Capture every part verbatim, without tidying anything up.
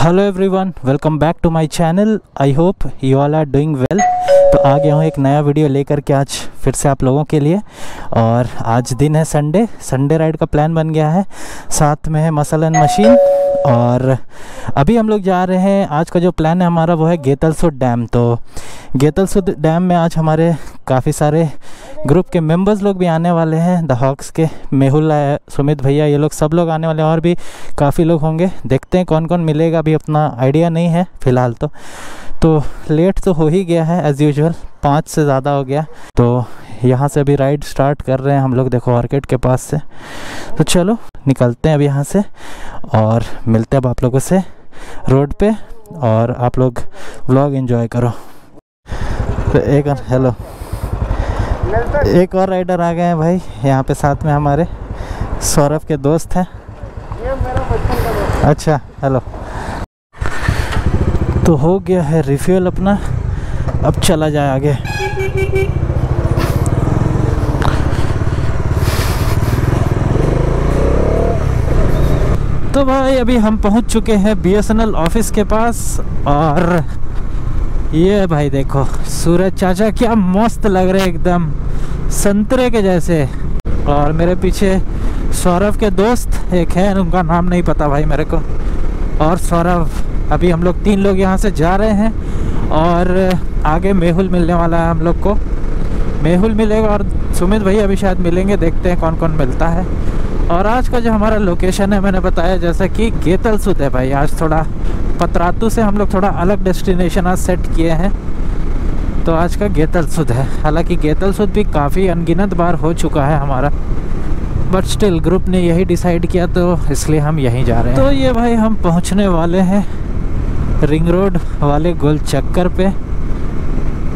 Hello everyone, welcome back to my channel. I hope you all are doing well. तो आ गया हूँ एक नया वीडियो लेकर के आज फिर से आप लोगों के लिए। और आज दिन है संडे। संडे राइड का प्लान बन गया है, साथ में है मसल एंड मशीन। और अभी हम लोग जा रहे हैं, आज का जो प्लान है हमारा वो है गेतलसुद डैम। तो गेतलसुद डैम में आज हमारे काफ़ी सारे ग्रुप के मेंबर्स लोग भी आने वाले हैं। द हॉक्स के मेहुल, सुमित भैया, ये लोग सब लोग आने वाले हैं और भी काफ़ी लोग होंगे। देखते हैं कौन कौन मिलेगा, अभी अपना आइडिया नहीं है फ़िलहाल। तो तो लेट तो हो ही गया है एज़ यूजुअल, पाँच से ज़्यादा हो गया। तो यहाँ से अभी राइड स्टार्ट कर रहे हैं हम लोग, देखो आर्केड के पास से। तो चलो निकलते हैं अब यहाँ से और मिलते हैं अब आप लोगों से रोड पे, और आप लोग व्लॉग एंजॉय करो। तो एक हेलो, एक और राइडर आ गए हैं भाई यहाँ पे, साथ में हमारे सौरभ के दोस्त हैं। अच्छा हेलो। तो हो गया है रिफ्यूल अपना, अब चला जाए आगे। तो भाई अभी हम पहुंच चुके हैं B S N L office के पास। और ये भाई देखो सूरज चाचा क्या मस्त लग रहे, एकदम संतरे के जैसे। और मेरे पीछे सौरभ के दोस्त एक हैं, उनका नाम नहीं पता भाई मेरे को। और सौरभ, अभी हम लोग तीन लोग यहाँ से जा रहे हैं। और आगे मेहुल मिलने वाला है हम लोग को, मेहुल मिलेगा और सुमित भाई अभी शायद मिलेंगे। देखते हैं कौन कौन मिलता है। और आज का जो हमारा लोकेशन है, मैंने बताया जैसा कि गेतलसुद है भाई। आज थोड़ा पतरातू से हम लोग थोड़ा अलग डेस्टिनेशन आज सेट किए हैं, तो आज का गेतलसुद है। हालांकि गेतलसुद भी काफ़ी अनगिनत बार हो चुका है हमारा, बट स्टिल ग्रुप ने यही डिसाइड किया तो इसलिए हम यहीं जा रहे हैं। तो ये भाई हम पहुंचने वाले हैं रिंग रोड वाले गोल चक्कर पे,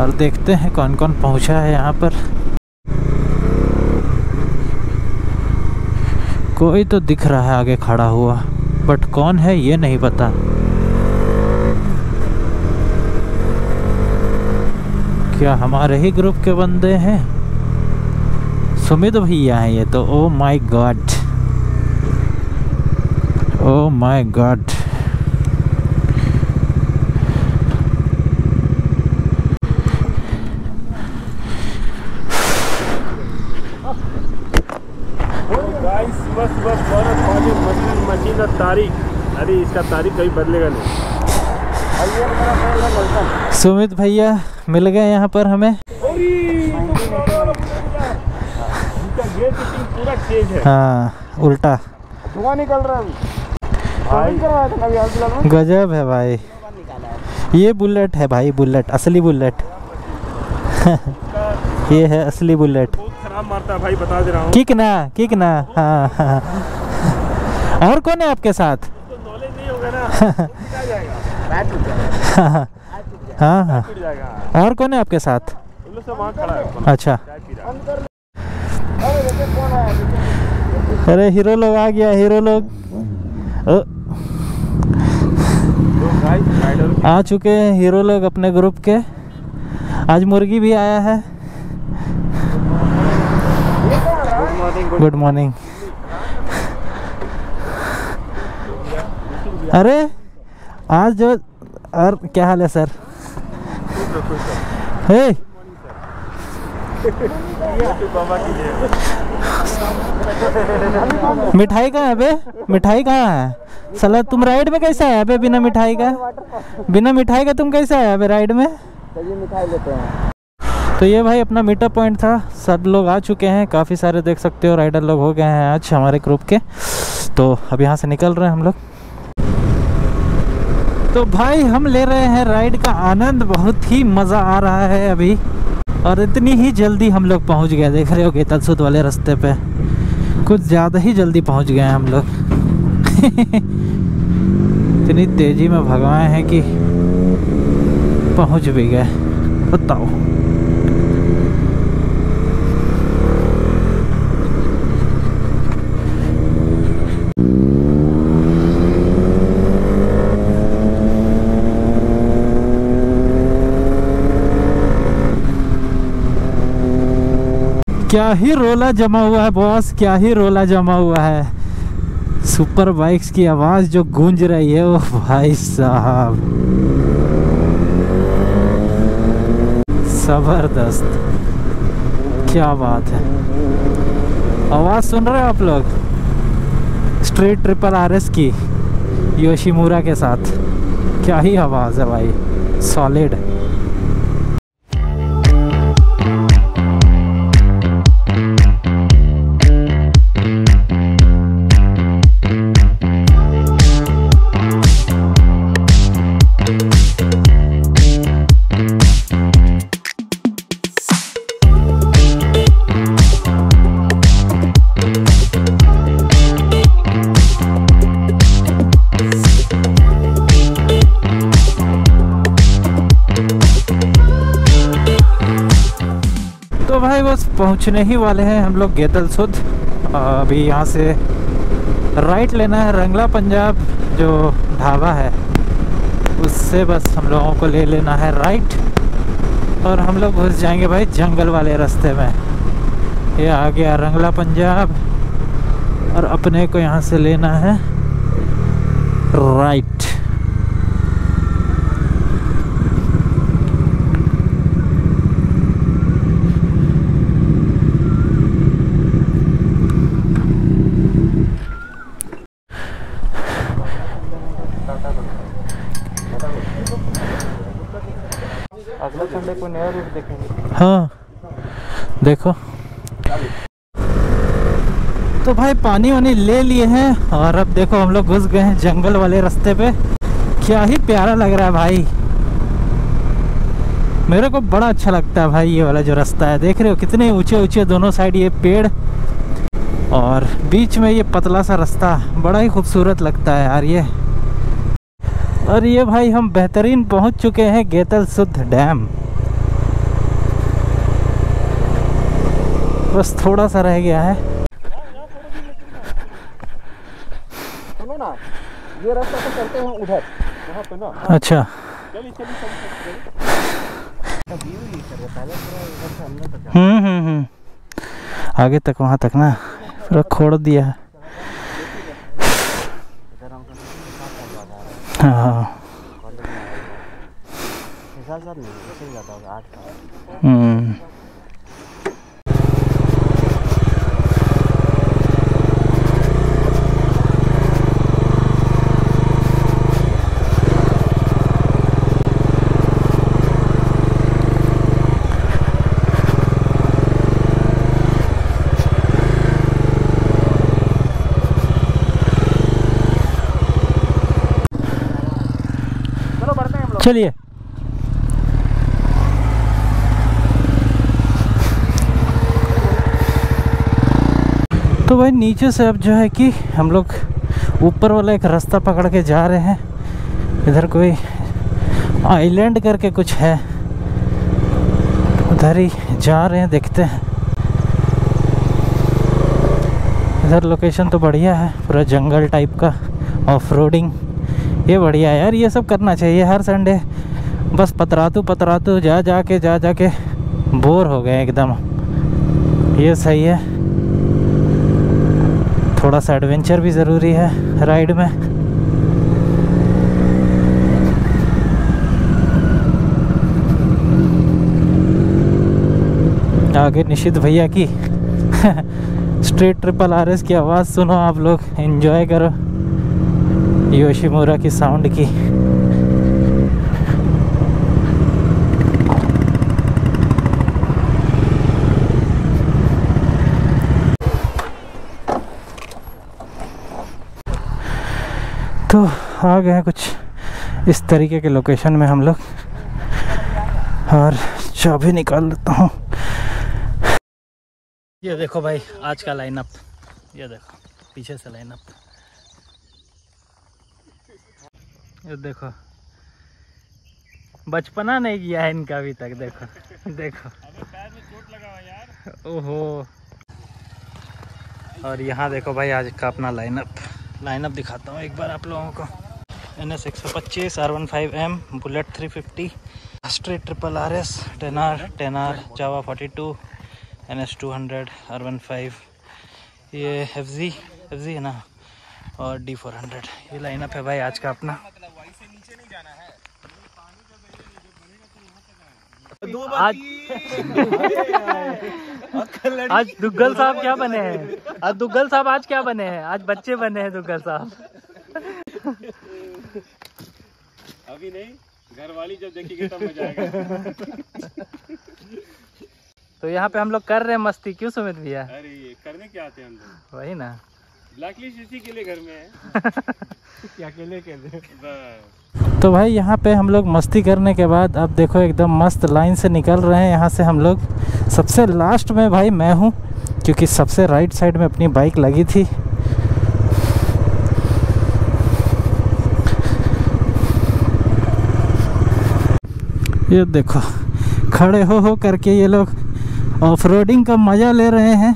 और देखते हैं कौन कौन पहुँचा है यहाँ पर। कोई तो दिख रहा है आगे खड़ा हुआ, बट कौन है ये नहीं पता। क्या हमारे ही ग्रुप के बंदे हैं? सुमित भैया हैं ये तो। Oh my God, oh my God. तारीख अरे इसका तारीख कभी बदलेगा नहीं। सुमित भैया मिल गए यहाँ पर हमें। हाँ उल्टा धुआं निकल रहा है, गजब है भाई। ये बुलेट है भाई, बुलेट, असली बुलेट। ये है असली बुलेट, बहुत खराब मारता भाई, बता दे रहा हूँ। किक ना, किक ना। हाँ हाँ। और कौन है आपके साथ? तो नॉलेज नहीं होगा ना, तो जाएगा। हाँ हाँ। और कौन है आपके साथ? अच्छा, अरे हीरो लोग आ गया, हीरो लोग आ चुके हैं, हीरो लोग अपने ग्रुप के। आज मुर्गी भी आया है। Good morning. अरे आज जो, और क्या हाल है सर? हे मिठाई कहाँ है बे? मिठाई कहाँ है साला? तुम राइड में कैसा है बे? बिना मिठाई का, बिना मिठाई का तुम कैसा है बे राइड में? मिठाई लेते हैं। तो ये भाई अपना मीटअप पॉइंट था। सब लोग आ चुके हैं, काफ़ी सारे देख सकते हो राइडर लोग हो गए हैं आज हमारे ग्रुप के। तो अब यहाँ से निकल रहे हैं हम लोग। तो भाई हम ले रहे हैं राइड का आनंद, बहुत ही मज़ा आ रहा है अभी। और इतनी ही जल्दी हम लोग पहुंच गए, देख रहे हो गेतलसुद वाले रास्ते पे कुछ ज़्यादा ही जल्दी पहुंच गए हैं हम लोग। इतनी तेज़ी में भगाए हैं कि पहुंच भी गए, बताओ। क्या ही रोला जमा हुआ है बॉस, क्या ही रोला जमा हुआ है। सुपर बाइक्स की आवाज़ जो गूंज रही है वो भाई साहब ज़बरदस्त, क्या बात है। आवाज़ सुन रहे हो आप लोग स्ट्रीट ट्रिपल आरएस की योशिमुरा के साथ, क्या ही आवाज़ है भाई, सॉलिड है। पहुंचने ही वाले हैं हम लोग गेतलसुद। अभी यहाँ से राइट लेना है, रंगला पंजाब जो ढाबा है उससे बस हम लोगों को ले लेना है राइट, और हम लोग घुस जाएंगे भाई जंगल वाले रास्ते में। ये आ गया रंगला पंजाब और अपने को यहाँ से लेना है राइट। हाँ देखो तो भाई पानी वानी ले लिए हैं और अब देखो हम लोग घुस गए हैं जंगल वाले रास्ते पे। क्या ही प्यारा लग रहा है भाई, मेरे को बड़ा अच्छा लगता है भाई ये वाला जो रास्ता है। देख रहे हो कितने ऊंचे ऊंचे दोनों साइड ये पेड़ और बीच में ये पतला सा रास्ता, बड़ा ही खूबसूरत लगता है यार ये। और ये भाई हम बेहतरीन पहुंच चुके हैं गेतलसुद डैम, बस थोड़ा सा रह गया है। सुनो ना ये रास्ता से चलते हैं उधर वहां पे ना। अच्छा चलिए चलिए चलिए हम्म हम्म हम्म आगे तक वहां तक ना पूरा खोड़ दिया है। हाँ हम्म चलिए तो भाई नीचे से अब जो है कि हम लोग ऊपर वाला एक रास्ता पकड़ के जा रहे हैं। इधर कोई आइलैंड करके कुछ है, उधर ही जा रहे हैं, देखते हैं। इधर लोकेशन तो बढ़िया है, पूरा जंगल टाइप का ऑफ रोडिंग, ये बढ़िया यार, ये सब करना चाहिए हर संडे। बस पतरातू पतरातू जा जा के जा जा के बोर हो गए एकदम, ये सही है। थोड़ा सा एडवेंचर भी ज़रूरी है राइड में। आगे निशित भैया की स्ट्रीट ट्रिपल आरएस की आवाज़ सुनो आप लोग, एंजॉय करो योशिमुरा की साउंड की। तो आ गए कुछ इस तरीके के लोकेशन में हम लोग, और चाबी निकाल लेता हूँ। ये देखो भाई आज का लाइनअप, ये देखो पीछे से लाइनअप, ये देखो बचपना नहीं गया है इनका अभी तक। देखो देखो अबे पैर में चोट लगा हुआ यार, ओहो। और यहाँ देखो भाई आज का अपना लाइनअप लाइनअप दिखाता हूँ एक बार आप लोगों को। एन एस एक सौ पच्चीस, R one five M, bullet three fifty, street triple R S, ten R ten R Jawa forty two, N S two hundred, R one five, ये एफ जी एफ जी है ना, और D four hundred ये lineup है भाई आज का अपना। आज आज दुग्गल साहब क्या बने हैं, आज दुग्गल साहब आज क्या बने हैं, आज बच्चे बने हैं दुग्गल साहब। अभी नहीं, घरवाली जब देखेगी तब मजा आएगा। तो यहाँ पे हम लोग कर रहे हैं मस्ती, क्यों सुमित भैया? अरे ये करने क्या आते हैं हम लोग, वही ना, ब्लैकलिस्ट इसी के लिए घर में है। अकेले अकेले। तो भाई यहाँ पे हम लोग मस्ती करने के बाद अब देखो एकदम मस्त लाइन से निकल रहे हैं। यहाँ से हम लोग सबसे लास्ट में भाई मैं हूँ, क्योंकि सबसे राइट साइड में अपनी बाइक लगी थी। ये देखो खड़े हो हो करके ये लोग ऑफ रोडिंग का मज़ा ले रहे हैं।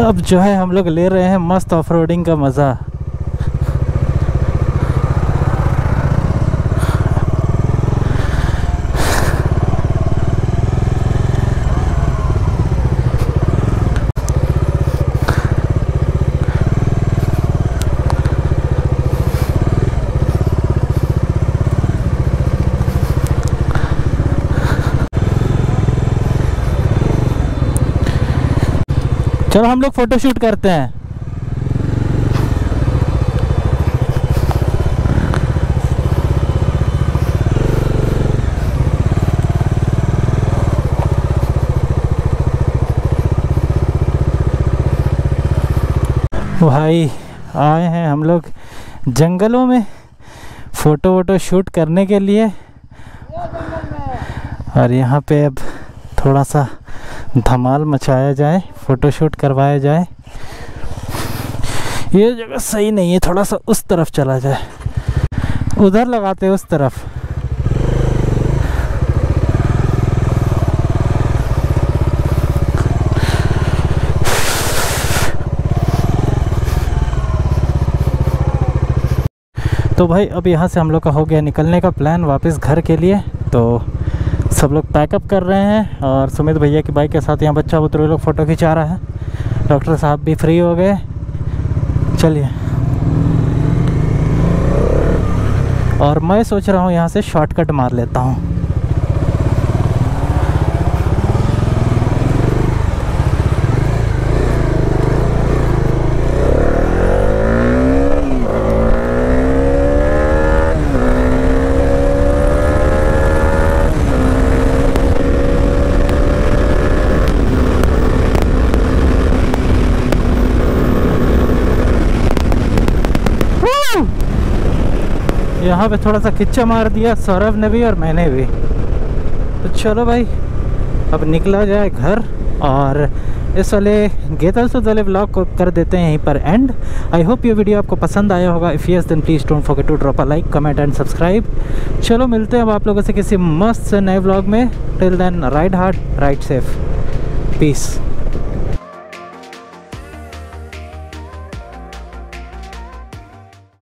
अब जो है हम लोग ले रहे हैं मस्त ऑफ रोडिंग का मज़ा। चलो हम लोग फोटो शूट करते हैं। भाई आए हैं हम लोग जंगलों में फोटो वोटो शूट करने के लिए, और यहाँ पे अब थोड़ा सा धमाल मचाया जाए, फोटो शूट करवाया जाए। ये जगह सही नहीं है, थोड़ा सा उस तरफ चला जाए, उधर लगाते उस तरफ। तो भाई अब यहाँ से हम लोग का हो गया निकलने का प्लान वापस घर के लिए। तो सब लोग पैकअप कर रहे हैं, और सुमित भैया की बाइक के साथ यहाँ बच्चा बुतरू लोग फ़ोटो खिंचा रहा है। डॉक्टर साहब भी फ्री हो गए। चलिए, और मैं सोच रहा हूँ यहाँ से शॉर्टकट मार लेता हूँ। यहाँ पे थोड़ा सा खिच्चा मार दिया सौरभ ने भी और मैंने भी। तो चलो भाई अब निकला जाए घर, और इस वाले गेतलसुद वाले ब्लॉग को कर देते हैं यहीं पर एंड। आई होप ये वीडियो आपको पसंद आया होगा। If yes then please don't forget to drop a like, comment and subscribe. चलो मिलते हैं अब आप लोगों से किसी मस्त से नए ब्लॉग में। Till then ride hard, ride safe, piece.